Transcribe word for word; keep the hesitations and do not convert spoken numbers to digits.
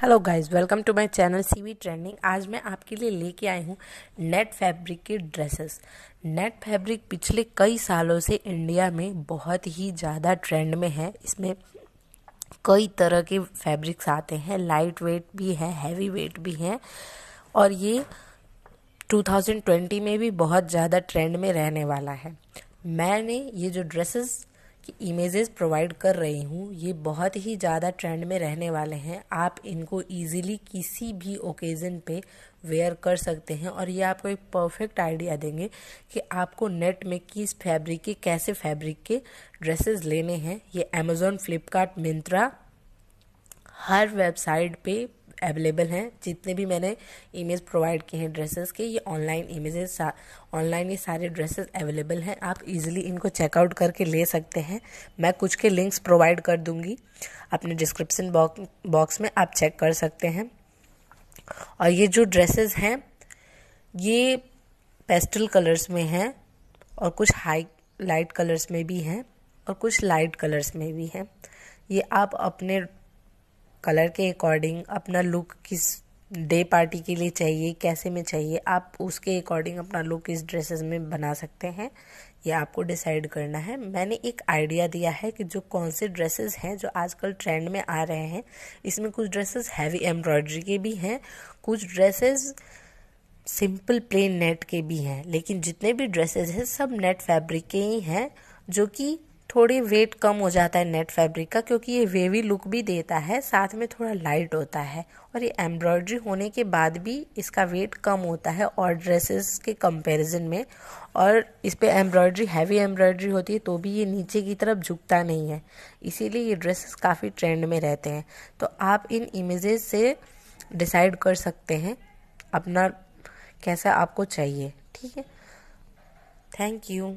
Hello guys, welcome to my channel CV trending. आज मैं आपके लिए लेके आई हूँ नेट फैब्रिक के ड्रेसेस। नेट फैब्रिक पिछले कई सालों से इंडिया में बहुत ही ज़्यादा ट्रेंड में है। इसमें कई तरह के फैब्रिक्स आते हैं, लाइट वेट भी है, हैवी वेट भी है, और ये दो हज़ार बीस में भी बहुत ज़्यादा ट्रेंड में रहने वाला है। मैंने ये जो ड्रेसेस इमेजेस प्रोवाइड कर रही हूँ, ये बहुत ही ज़्यादा ट्रेंड में रहने वाले हैं। आप इनको इजीली किसी भी ओकेज़न पे वेयर कर सकते हैं और ये आपको एक परफेक्ट आइडिया देंगे कि आपको नेट में किस फैब्रिक के, कैसे फैब्रिक के ड्रेसेस लेने हैं। ये Amazon, Flipkart, Myntra हर वेबसाइट पे अवेलेबल हैं। जितने भी मैंने इमेज प्रोवाइड किए हैं ड्रेसेस के, ये ऑनलाइन इमेजेस, ऑनलाइन ये सारे ड्रेसेस अवेलेबल हैं। आप इजीली इनको चेकआउट करके ले सकते हैं। मैं कुछ के लिंक्स प्रोवाइड कर दूंगी अपने डिस्क्रिप्शन बॉक्स में, आप चेक कर सकते हैं। और ये जो ड्रेसेस हैं ये पेस्टल कलर्स में हैं और कुछ हाई लाइट कलर्स में भी हैं और कुछ लाइट कलर्स में भी हैं। ये आप अपने कलर के अकॉर्डिंग, अपना लुक किस डे पार्टी के लिए चाहिए, कैसे में चाहिए, आप उसके अकॉर्डिंग अपना लुक इस ड्रेसेस में बना सकते हैं। ये आपको डिसाइड करना है। मैंने एक आइडिया दिया है कि जो कौन से ड्रेसेस हैं जो आजकल ट्रेंड में आ रहे हैं। इसमें कुछ ड्रेसेस हैवी एम्ब्रॉयडरी के भी हैं, कुछ ड्रेसेस सिंपल प्लेन नेट के भी हैं, लेकिन जितने भी ड्रेसेस हैं सब नेट फैब्रिक के ही हैं, जो कि थोड़ी वेट कम हो जाता है नेट फैब्रिक का, क्योंकि ये वेवी लुक भी देता है, साथ में थोड़ा लाइट होता है, और ये एम्ब्रॉयडरी होने के बाद भी इसका वेट कम होता है और ड्रेसेस के कंपैरिजन में। और इस पे एम्ब्रॉयडरी, हैवी एम्ब्रॉयडरी होती है तो भी ये नीचे की तरफ झुकता नहीं है, इसीलिए ये ड्रेसेस काफ़ी ट्रेंड में रहते हैं। तो आप इन इमेजेस से डिसाइड कर सकते हैं अपना कैसा आपको चाहिए। ठीक है, थैंक यू।